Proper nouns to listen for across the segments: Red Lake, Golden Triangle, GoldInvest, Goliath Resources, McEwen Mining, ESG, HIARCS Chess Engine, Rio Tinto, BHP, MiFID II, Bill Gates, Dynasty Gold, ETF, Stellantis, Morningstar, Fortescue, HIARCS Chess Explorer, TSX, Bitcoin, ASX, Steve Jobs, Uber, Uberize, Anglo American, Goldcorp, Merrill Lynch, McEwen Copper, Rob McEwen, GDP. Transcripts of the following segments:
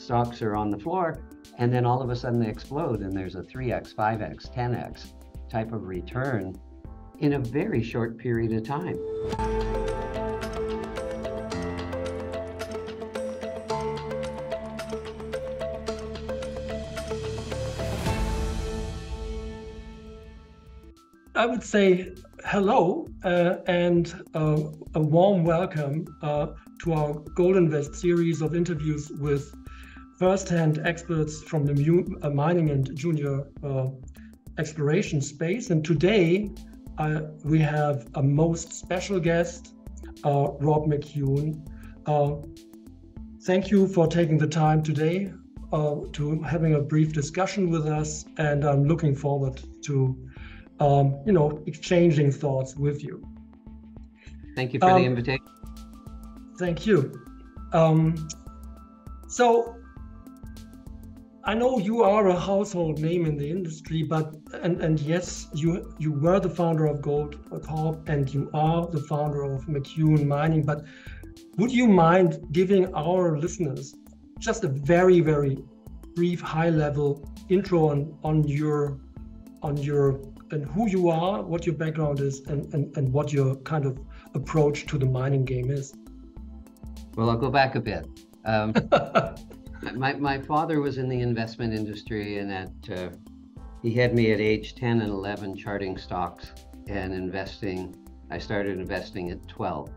stocks are on the floor, and then all of a sudden they explode and there's a 3x, 5x, 10x type of return in a very short period of time. I would say hello and a warm welcome to our GoldInvest series of interviews with first-hand experts from the mining and junior exploration space. And today we have a most special guest, Rob McEwen. Thank you for taking the time today to having a brief discussion with us, and I'm looking forward to exchanging thoughts with you. Thank you for the invitation. Thank you. So I know you are a household name in the industry, and yes, you were the founder of Goldcorp and you are the founder of McEwen Mining, but would you mind giving our listeners just a very, very brief high-level intro on who you are, what your background is, and what your kind of approach to the mining game is? Well, I'll go back a bit. My father was in the investment industry, and he had me at age 10 and 11 charting stocks and investing. I started investing at 12.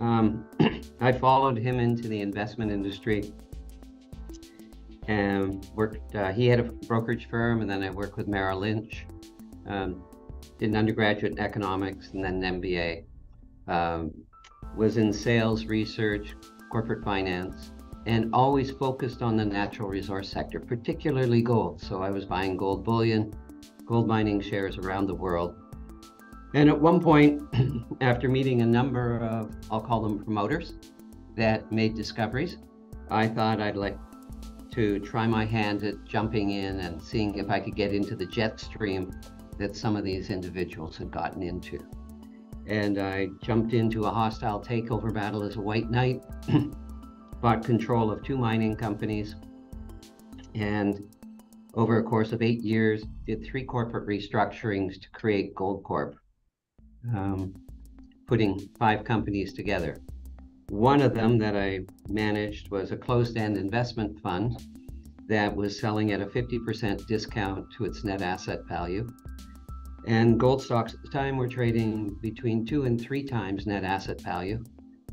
I followed him into the investment industry and worked. He had a brokerage firm, and then I worked with Merrill Lynch. Did an undergraduate in economics and then an MBA. Was in sales, research, corporate finance, and always focused on the natural resource sector, particularly gold. So I was buying gold bullion, gold mining shares around the world. And at one point, after meeting a number of, I'll call them promoters, that made discoveries, I thought I'd like to try my hand at jumping in and seeing if I could get into the jet stream that some of these individuals had gotten into. And I jumped into a hostile takeover battle as a white knight, bought control of 2 mining companies, and over a course of 8 years, did 3 corporate restructurings to create Goldcorp, putting 5 companies together. One of them that I managed was a closed-end investment fund that was selling at a 50% discount to its net asset value. And gold stocks at the time were trading between 2 and 3 times net asset value.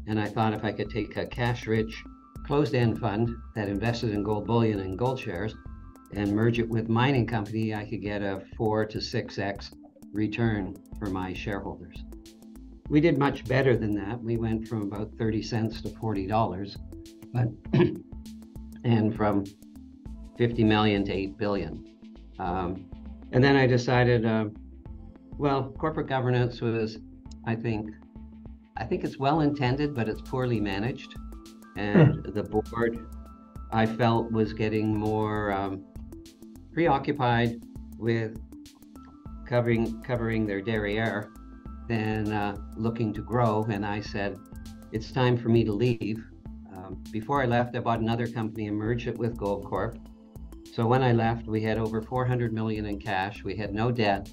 And I thought if I could take a cash-rich closed-end fund that invested in gold bullion and gold shares and merge it with mining company, I could get a 4 to 6x return for my shareholders. We did much better than that. We went from about 30 cents to $40, but and from 50 million to 8 billion. And then I decided, corporate governance was, I think it's well-intended, but it's poorly managed. And the board, I felt, was getting more preoccupied with covering their derriere than looking to grow. And I said, it's time for me to leave. Before I left, I bought another company and merged it with Goldcorp. So when I left, we had over 400 million in cash, we had no debt,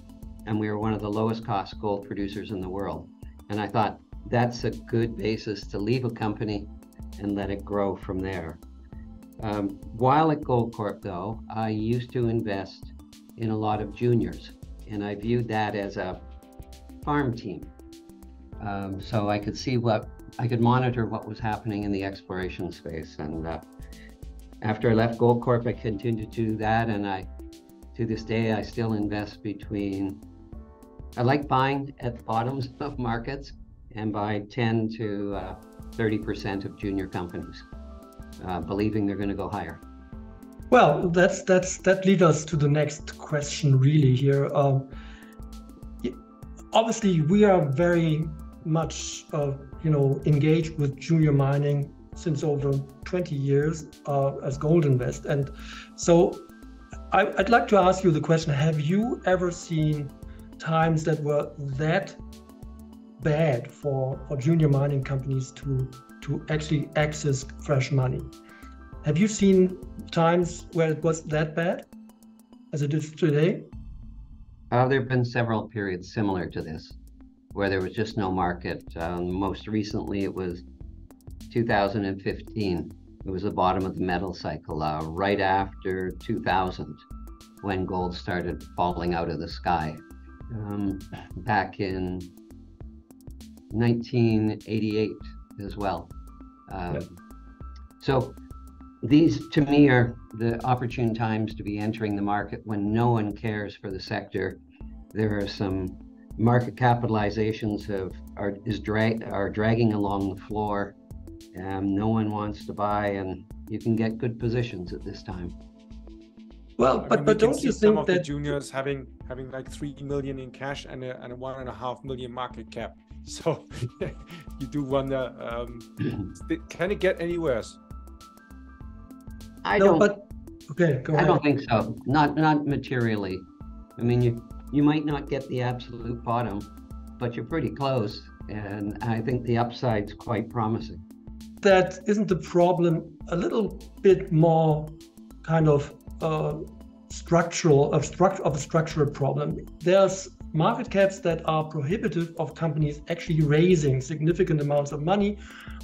and we were one of the lowest cost gold producers in the world. And I thought, that's a good basis to leave a company and let it grow from there. While at Goldcorp though, I used to invest in a lot of juniors, and I viewed that as a farm team. So I could see I could monitor what was happening in the exploration space. And after I left Goldcorp, I continued to do that, and to this day, I still invest I like buying at the bottoms of markets and buy 10 to 30% of junior companies, believing they're going to go higher. Well, that leads us to the next question really here. Obviously, we are very much engaged with junior mining since over 20 years as GoldInvest. And so I'd like to ask you the question, have you ever seen times that were that bad for junior mining companies to actually access fresh money? Have you seen times where it was that bad as it is today? There have been several periods similar to this where there was just no market. Most recently, it was 2015. It was the bottom of the metal cycle, right after 2000, when gold started falling out of the sky. Back in 1988 as well. So these, to me, are the opportune times to be entering the market when no one cares for the sector. There are some market capitalizations are dragging along the floor, and no one wants to buy, and you can get good positions at this time. Well, but don't you think that juniors having like 3 million in cash and a 1.5 million market cap? So you do wonder, can it get any worse? I don't think so. Not materially. I mean, you might not get the absolute bottom, but you're pretty close, and I think the upside's quite promising. That isn't the problem. A little bit more kind of a structural problem. There's market caps that are prohibitive of companies actually raising significant amounts of money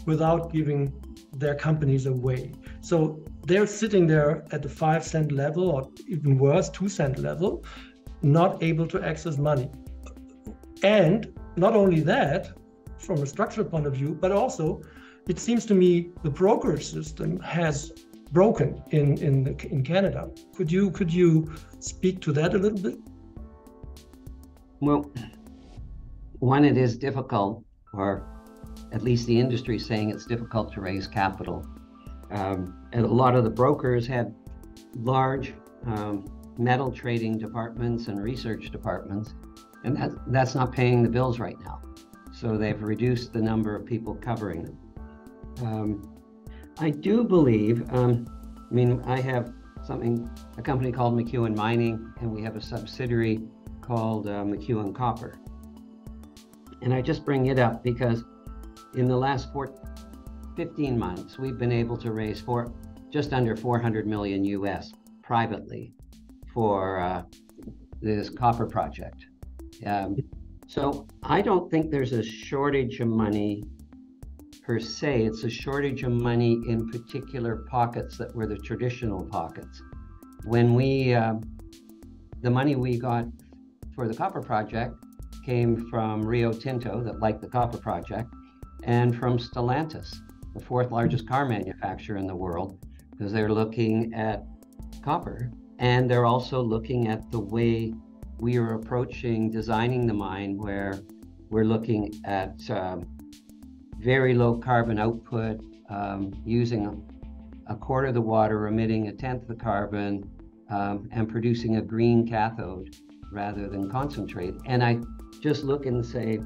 without giving their companies away. So they're sitting there at the 5 cent level, or even worse, 2 cent level, not able to access money. And not only that, from a structural point of view, but also it seems to me the brokerage system has broken in Canada. Could you speak to that a little bit? Well, one, it is difficult, or at least the industry is saying it's difficult to raise capital. And a lot of the brokers had large metal trading departments and research departments, and that's not paying the bills right now. So they've reduced the number of people covering them. I do believe, I mean, I have a company called McEwen Mining, and we have a subsidiary called McEwen Copper. And I just bring it up because in the last 15 months, we've been able to raise just under 400 million US privately for this copper project. So I don't think there's a shortage of money per se. It's a shortage of money in particular pockets that were the traditional pockets. When the money we got for the copper project came from Rio Tinto, that liked the copper project, and from Stellantis, the fourth largest car manufacturer in the world, because they're looking at copper, and they're also looking at the way we are approaching designing the mine, where we're looking at very low carbon output, using a quarter of the water, emitting a tenth of the carbon, and producing a green cathode rather than concentrate. And I just look and say,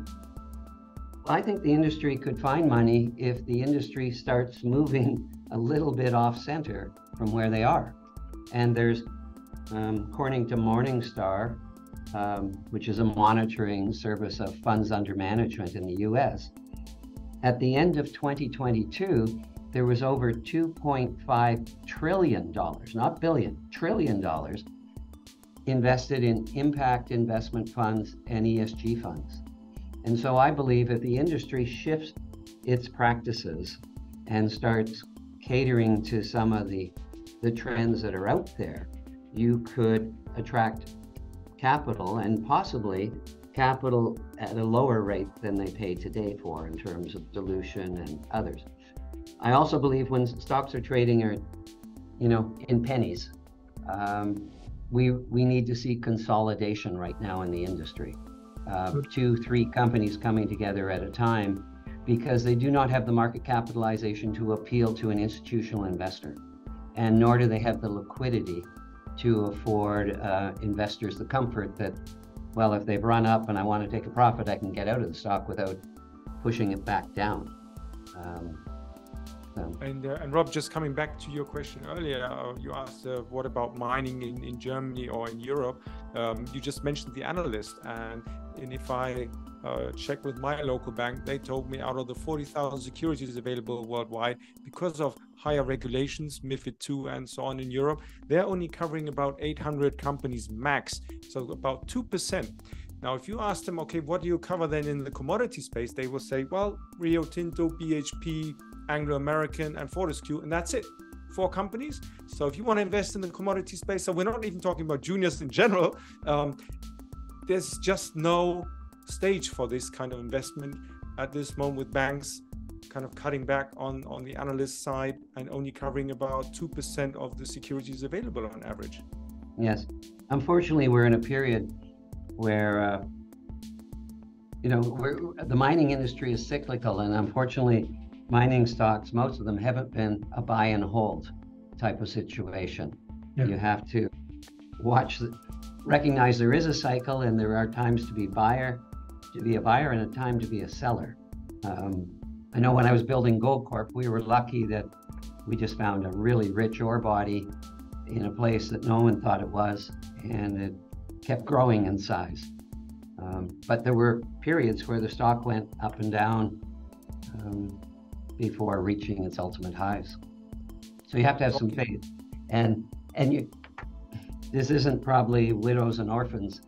I think the industry could find money if the industry starts moving a little bit off center from where they are. And there's, according to Morningstar, which is a monitoring service of funds under management in the US, at the end of 2022, there was over $2.5 trillion, not billion, trillion dollars invested in impact investment funds and ESG funds. And so I believe if the industry shifts its practices and starts catering to some of the trends that are out there, you could attract capital, and possibly capital at a lower rate than they pay today for in terms of dilution and others. I also believe when stocks are trading in pennies, we need to see consolidation right now in the industry. 2-3 companies coming together at a time, because they do not have the market capitalization to appeal to an institutional investor, and nor do they have the liquidity to afford investors the comfort that, well, if they've run up and I want to take a profit, I can get out of the stock without pushing it back down. And Rob, just coming back to your question earlier, you asked what about mining in Germany or in Europe? You just mentioned the analyst, and if I check with my local bank, they told me out of the 40,000 securities available worldwide, because of higher regulations, MiFID II and so on in Europe, they're only covering about 800 companies max, so about 2%. Now, if you ask them, okay, what do you cover then in the commodity space? They will say, well, Rio Tinto, BHP, Anglo American and Fortescue, and that's it. 4 companies. So if you want to invest in the commodity space, so we're not even talking about juniors in general, there's just no stage for this kind of investment at this moment, with banks kind of cutting back on the analyst side and only covering about 2% of the securities available on average. Yes. Unfortunately, we're in a period where, the mining industry is cyclical, and unfortunately, mining stocks, most of them haven't been a buy and hold type of situation. Yeah. You have to recognize there is a cycle, and there are times to be a buyer and a time to be a seller. I know when I was building Goldcorp, we were lucky that we just found a really rich ore body in a place that no one thought it was, and it kept growing in size. But there were periods where the stock went up and down, before reaching its ultimate highs. So you have to have some faith. And this isn't probably widows and orphans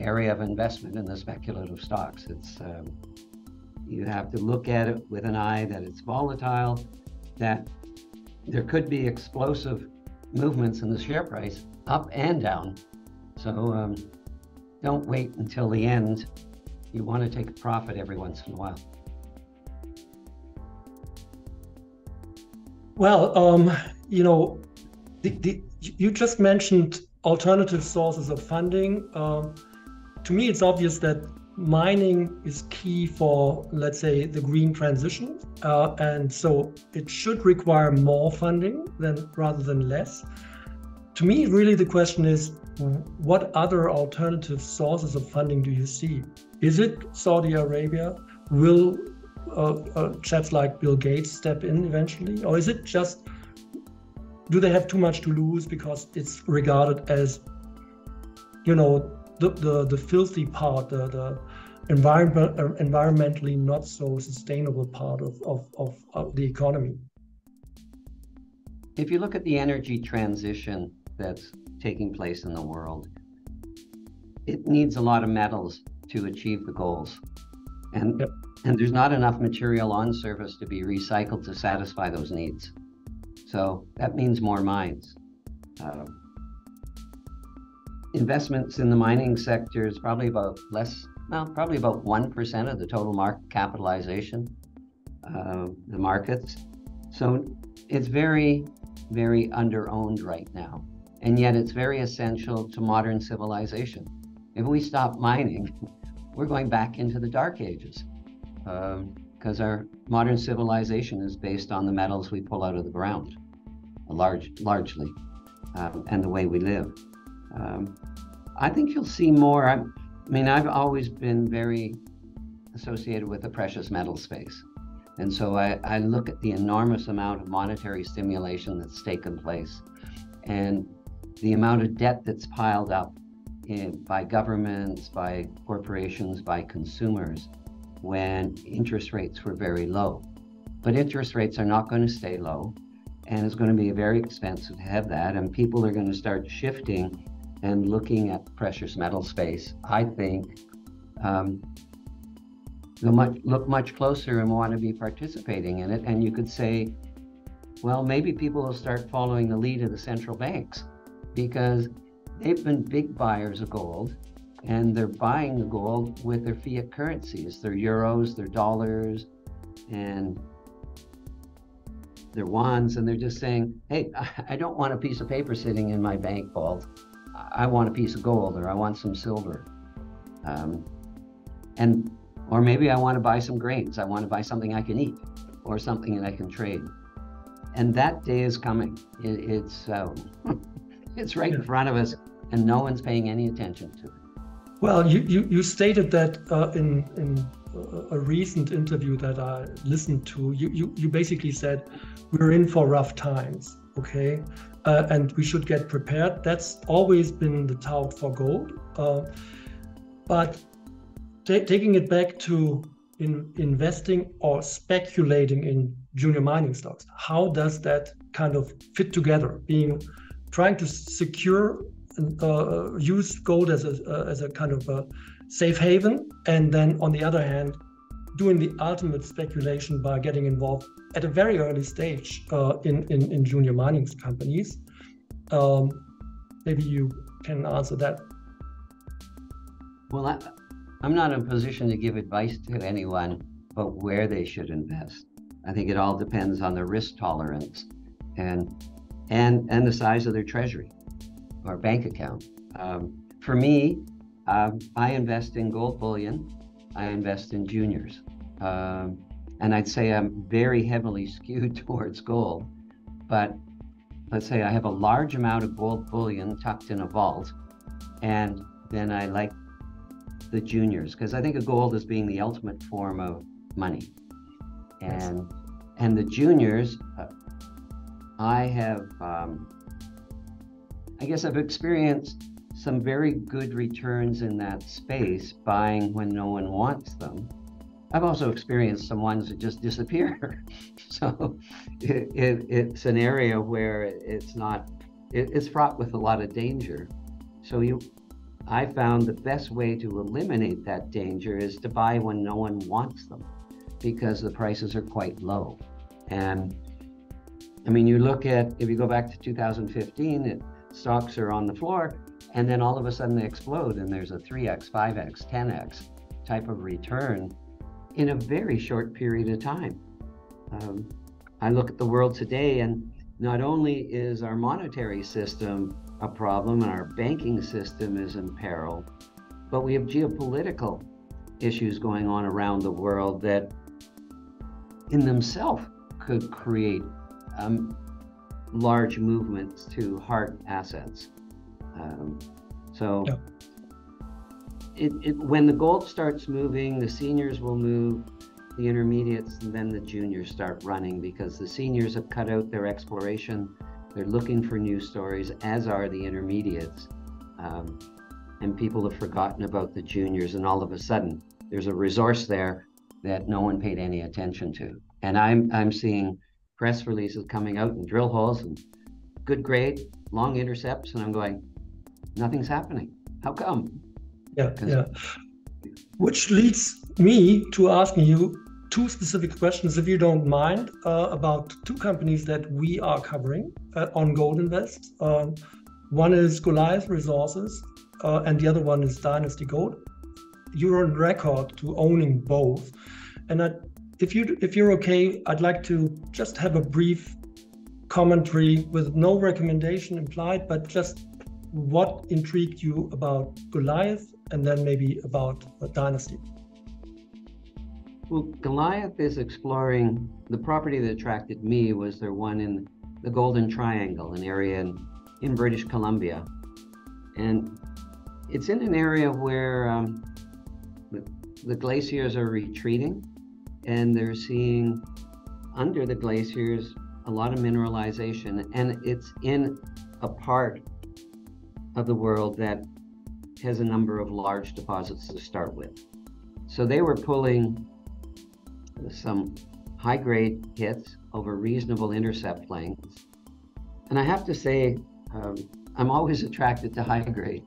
area of investment in the speculative stocks. It's you have to look at it with an eye that it's volatile, that there could be explosive movements in the share price up and down. So don't wait until the end. You want to take a profit every once in a while. Well, you just mentioned alternative sources of funding. To me, it's obvious that mining is key for, let's say, the green transition. And so it should require more funding rather than less. To me, really, the question is, what other alternative sources of funding do you see? Is it Saudi Arabia? Will chaps like Bill Gates step in eventually? Or is it just, do they have too much to lose because it's regarded as, the filthy part, the environmentally not so sustainable part of the economy? If you look at the energy transition that's taking place in the world, it needs a lot of metals to achieve the goals. And yep. And there's not enough material on surface to be recycled to satisfy those needs. So that means more mines. Investments in the mining sector is probably about probably about 1% of the total market capitalization of the markets. So it's very, very under-owned right now. And yet it's very essential to modern civilization. If we stop mining, we're going back into the dark ages. Because our modern civilization is based on the metals we pull out of the ground, largely, and the way we live. I think you'll see more. I've always been very associated with the precious metal space. And so I look at the enormous amount of monetary stimulation that's taken place and the amount of debt that's piled up by governments, by corporations, by consumers, when interest rates were very low. But interest rates are not going to stay low, and it's going to be very expensive to have that, and people are going to start shifting and looking at the precious metal space. I think they'll look much closer and want to be participating in it, and you could say, well, maybe people will start following the lead of the central banks, because they've been big buyers of gold, and they're buying the gold with their fiat currencies, their euros, their dollars, and their wands. And they're just saying, hey, I don't want a piece of paper sitting in my bank vault. I want a piece of gold, or I want some silver. Or maybe I want to buy some grains. I want to buy something I can eat or something that I can trade. And that day is coming. It's right in front of us, and no one's paying any attention to it. Well, you stated that in a recent interview that I listened to, you basically said, we're in for rough times, okay? And we should get prepared. That's always been the tout for gold. But taking it back to investing or speculating in junior mining stocks, how does that kind of fit together? Trying to secure and use gold as a kind of a safe haven, and then on the other hand, doing the ultimate speculation by getting involved at a very early stage in junior mining companies. Maybe you can answer that. Well, I'm not in a position to give advice to anyone about where they should invest. I think it all depends on their risk tolerance and the size of their treasury or bank account. For me, I invest in gold bullion, I invest in juniors. And I'd say I'm very heavily skewed towards gold, but let's say I have a large amount of gold bullion tucked in a vault, and then I like the juniors, because I think of gold as being the ultimate form of money. And the juniors, I have, I guess I've experienced some very good returns in that space, buying when no one wants them. I've also experienced some ones that just disappear. So it's an area where it's fraught with a lot of danger. So I found the best way to eliminate that danger is to buy when no one wants them, because the prices are quite low. And I mean, you look at, if you go back to 2015, stocks are on the floor, and then all of a sudden they explode, and there's a 3x, 5x, 10x type of return in a very short period of time. I look at the world today, and not only is our monetary system a problem and our banking system is in peril, but we have geopolitical issues going on around the world that in themselves could create large movements to hard assets. So when the gold starts moving, the seniors will move, the intermediates, and then the juniors start running, because the seniors have cut out their exploration. They're looking for new stories, as are the intermediates. And people have forgotten about the juniors, and all of a sudden there's a resource there that no one paid any attention to. And I'm seeing press releases coming out and drill holes and good grade, long intercepts, and I'm going, nothing's happening. How come? Yeah. Which leads me to asking you two specific questions, if you don't mind, about two companies that we are covering on GoldInvest. One is Goliath Resources, and the other one is Dynasty Gold. You're on record to owning both, and if you're okay, I'd like to just have a brief commentary with no recommendation implied, but just what intrigued you about Goliath, and then maybe about Dynasty. Well, Goliath is exploring, the property that attracted me was their one in the Golden Triangle, an area in British Columbia. And it's in an area where the glaciers are retreating, and they're seeing under the glaciers a lot of mineralization, and it's in a part of the world that has a number of large deposits to start with. So they were pulling some high-grade hits over reasonable intercept lengths. And I have to say, I'm always attracted to high-grade.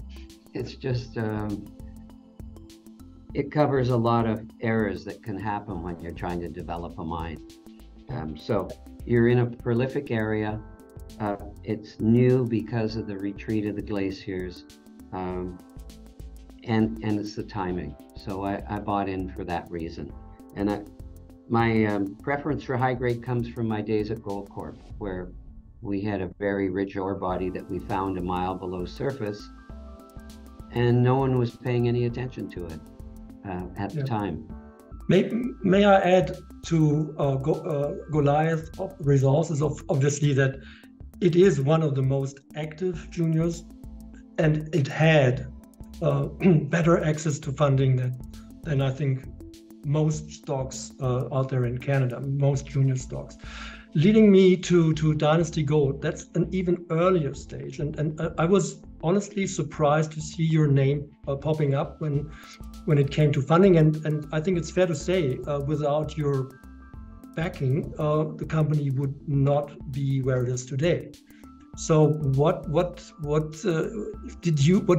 It's just, it covers a lot of errors that can happen when you're trying to develop a mine. So you're in a prolific area. It's new because of the retreat of the glaciers, and it's the timing. So I bought in for that reason. And my preference for high grade comes from my days at Goldcorp, where we had a very rich ore body that we found a mile below surface, and no one was paying any attention to it at the time. May I add to Goliath Resources, obviously, that it is one of the most active juniors, and it had better access to funding than I think most stocks out there in Canada, most junior stocks. Leading me to Dynasty Gold, that's an even earlier stage. And I was honestly surprised to see your name popping up when it came to funding. And I think it's fair to say without your backing, the company would not be where it is today. So what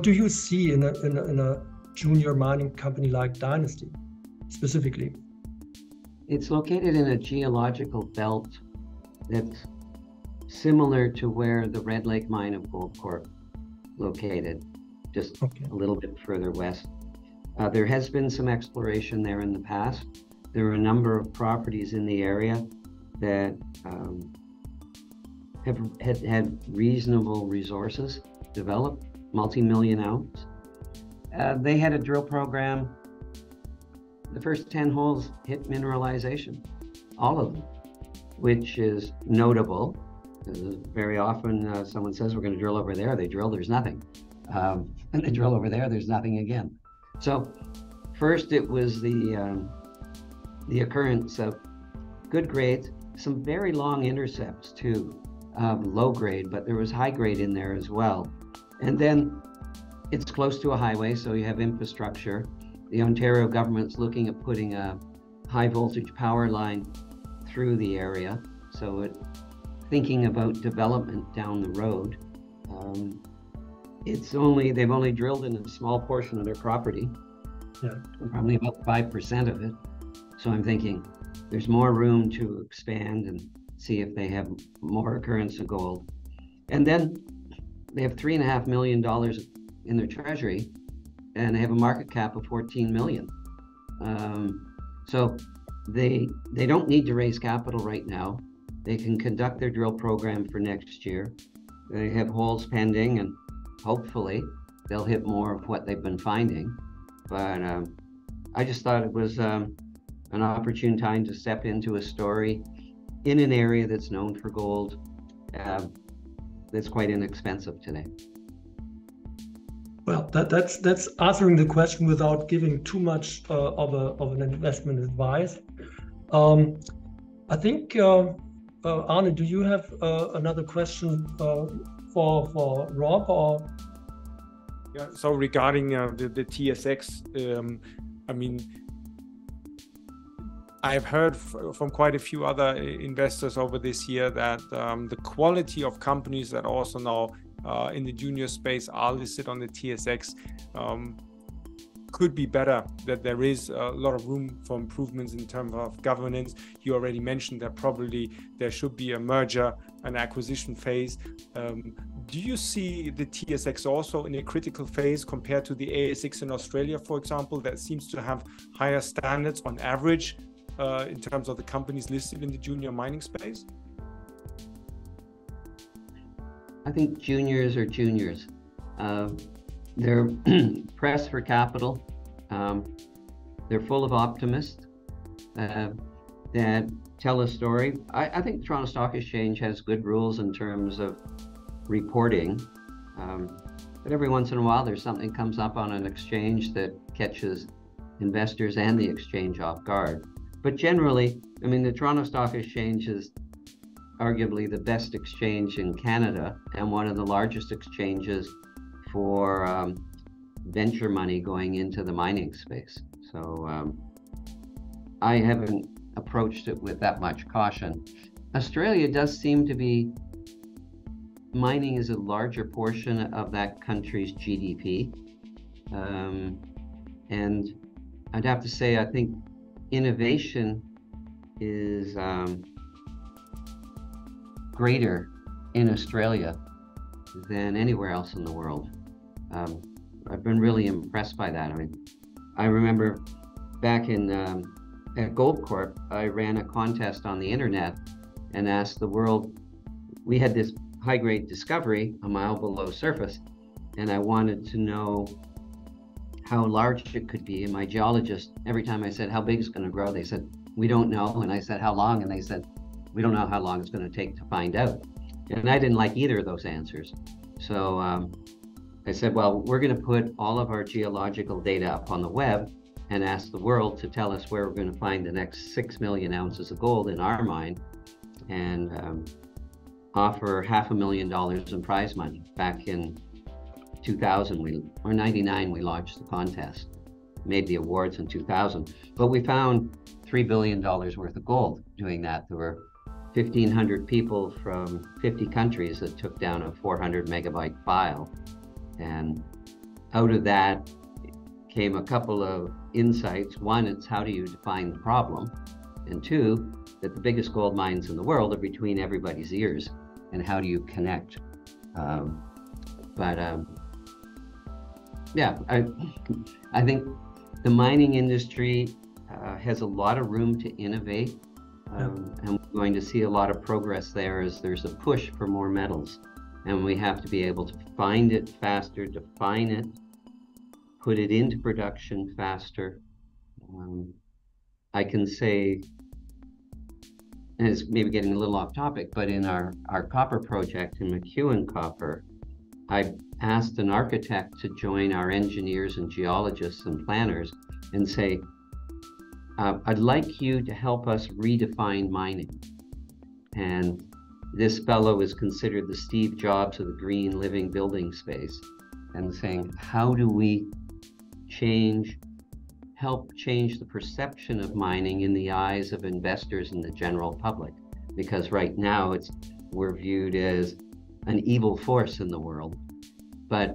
do you see in a junior mining company like Dynasty specifically? It's located in a geological belt that's similar to where the Red Lake mine of Goldcorp located, just a little bit further west. There has been some exploration there in the past. There are a number of properties in the area that have had reasonable resources developed, multi-million ounce. They had a drill program. The first 10 holes hit mineralization, all of them, which is notable. Very often someone says, we're going to drill over there. They drill, there's nothing. And they drill over there, there's nothing again. So first it was the occurrence of good grades, some very long intercepts too, low grade, but there was high grade in there as well. And then it's close to a highway, so you have infrastructure. The Ontario government's looking at putting a high voltage power line through the area, so thinking about development down the road. They've only drilled in a small portion of their property, probably about 5% of it. So I'm thinking there's more room to expand and see if they have more occurrence of gold. And then they have $3.5 million in their treasury, and they have a market cap of 14 million. So they don't need to raise capital right now. They can conduct their drill program for next year. They have holes pending, and hopefully they'll hit more of what they've been finding. But I just thought it was an opportune time to step into a story in an area that's known for gold, that's quite inexpensive today. Well, that's answering the question without giving too much of an investment advice. I think, Arne, do you have another question for Rob? Or? Yeah. So regarding the TSX, I mean, I've heard from quite a few other investors over this year that the quality of companies that also now in the junior space are listed on the TSX could be better, that there is a lot of room for improvements in terms of governance. You already mentioned that probably there should be a merger and acquisition phase. Do you see the TSX also in a critical phase compared to the ASX in Australia, for example, that seems to have higher standards on average in terms of the companies listed in the junior mining space? I think juniors are juniors. They're pressed for capital. They're full of optimists that tell a story. I think the Toronto Stock Exchange has good rules in terms of reporting, but every once in a while there's something comes up on an exchange that catches investors and the exchange off guard. But generally, I mean, the Toronto Stock Exchange is arguably the best exchange in Canada and one of the largest exchanges for venture money going into the mining space. So I haven't approached it with that much caution. Australia does seem to be, mining is a larger portion of that country's GDP. And I'd have to say, I think innovation is greater in Australia than anywhere else in the world. I've been really impressed by that. I mean, I remember back in at Goldcorp, I ran a contest on the internet and asked the world, we had this high-grade discovery a mile below surface, and I wanted to know how large it could be. And my geologist, every time I said, how big is gonna grow? They said, we don't know. And I said, how long? And they said, we don't know how long it's going to take to find out. And I didn't like either of those answers. So I said, well, we're going to put all of our geological data up on the web and ask the world to tell us where we're going to find the next 6 million ounces of gold in our mine, and offer $500,000 in prize money. Back in 2000 or 99 we launched the contest, made the awards in 2000, but we found $3 billion worth of gold doing that. There were 1,500 people from 50 countries that took down a 400 megabyte file, and out of that came a couple of insights. One, it's how do you define the problem, and two, that the biggest gold mines in the world are between everybody's ears, and how do you connect? Yeah, I think the mining industry has a lot of room to innovate, and we're going to see a lot of progress there as there's a push for more metals, and we have to be able to find it faster, define it, put it into production faster. I can say, and it's maybe getting a little off topic, but in our copper project in McEwen Copper, I asked an architect to join our engineers and geologists and planners and say, I'd like you to help us redefine mining. And this fellow is considered the Steve Jobs of the green living building space, and saying, how do we help change the perception of mining in the eyes of investors and the general public? Because right now we're viewed as an evil force in the world, but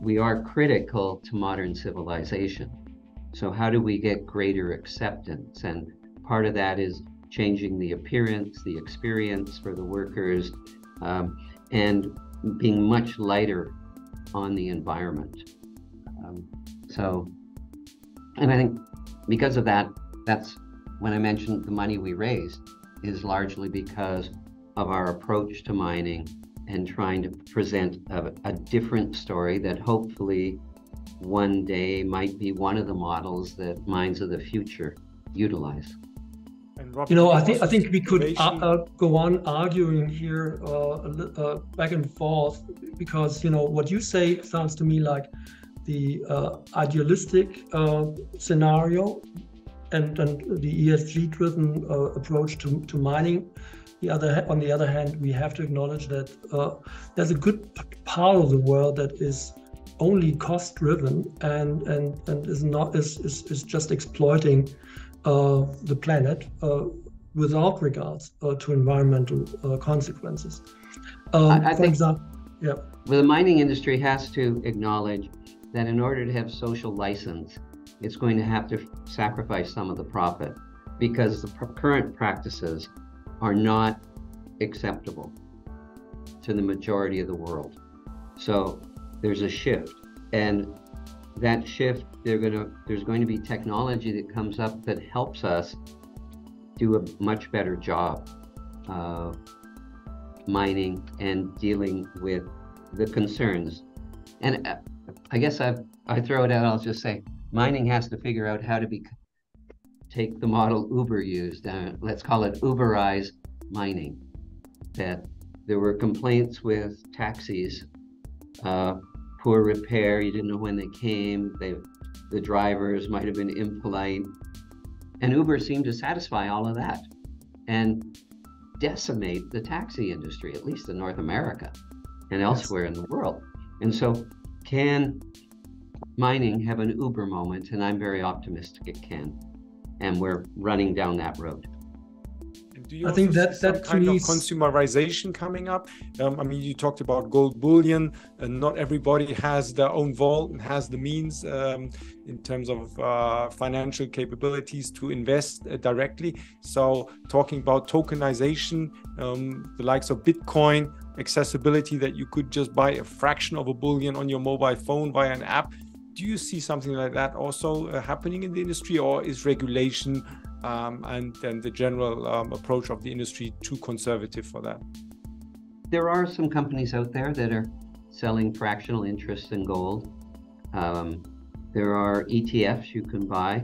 we are critical to modern civilization. So how do we get greater acceptance? And part of that is changing the appearance, the experience for the workers, and being much lighter on the environment. And I think because of that, that's when I mentioned the money we raised is largely because of our approach to mining and trying to present a different story that hopefully one day might be one of the models that mines of the future utilize. And Rob, you know, I think we could go on arguing here back and forth, because, you know, what you say sounds to me like the idealistic scenario and the ESG-driven approach to mining. On the other hand, we have to acknowledge that there's a good part of the world that is only cost-driven and is just exploiting the planet without regards to environmental consequences. I think well, the mining industry has to acknowledge that in order to have social license, it's going to have to sacrifice some of the profit, because the current practices are not acceptable to the majority of the world. So there's a shift, and that shift, there's going to be technology that comes up that helps us do a much better job of mining and dealing with the concerns. And I guess I throw it out, I'll just say, mining has to figure out how to take the model Uber used, let's call it Uberize mining. That there were complaints with taxis, poor repair, you didn't know when they came, the drivers might have been impolite, and Uber seemed to satisfy all of that and decimate the taxi industry, at least in North America and elsewhere in the world. And so can mining have an Uber moment? And I'm very optimistic it can. And we're running down that road. Do you think that kind of consumerization coming up? I mean, you talked about gold bullion, and not everybody has their own vault and has the means in terms of financial capabilities to invest directly. So talking about tokenization, the likes of Bitcoin, accessibility that you could just buy a fraction of a bullion on your mobile phone via an app. Do you see something like that also happening in the industry, or is regulation and the general approach of the industry too conservative for that? There are some companies out there that are selling fractional interest in gold. There are ETFs you can buy.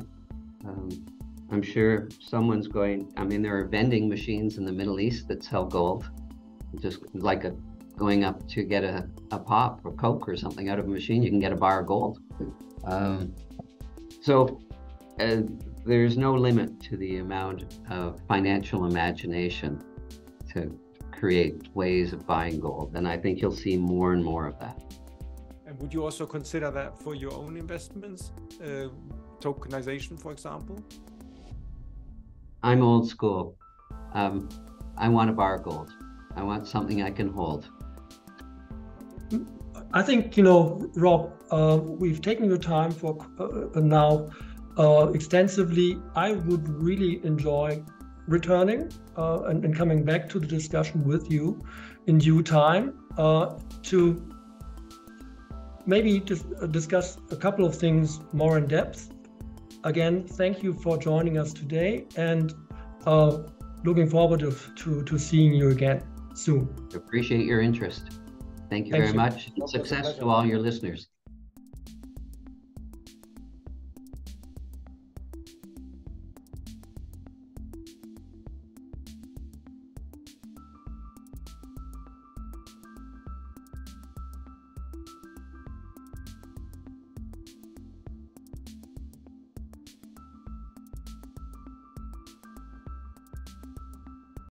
I'm sure someone's going, I mean, there are vending machines in the Middle East that sell gold, just like going up to get a pop or Coke or something out of a machine, you can get a bar of gold. So there's no limit to the amount of financial imagination to create ways of buying gold, and I think you'll see more and more of that. And would you also consider that for your own investments, tokenization, for example? I'm old school. I want to bar gold. I want something I can hold. I think, you know, Rob, we've taken your time for now extensively. I would really enjoy returning and coming back to the discussion with you in due time to maybe just discuss a couple of things more in depth. Again, thank you for joining us today, and looking forward to seeing you again soon. Appreciate your interest. Thank you very much. Success to all your listeners.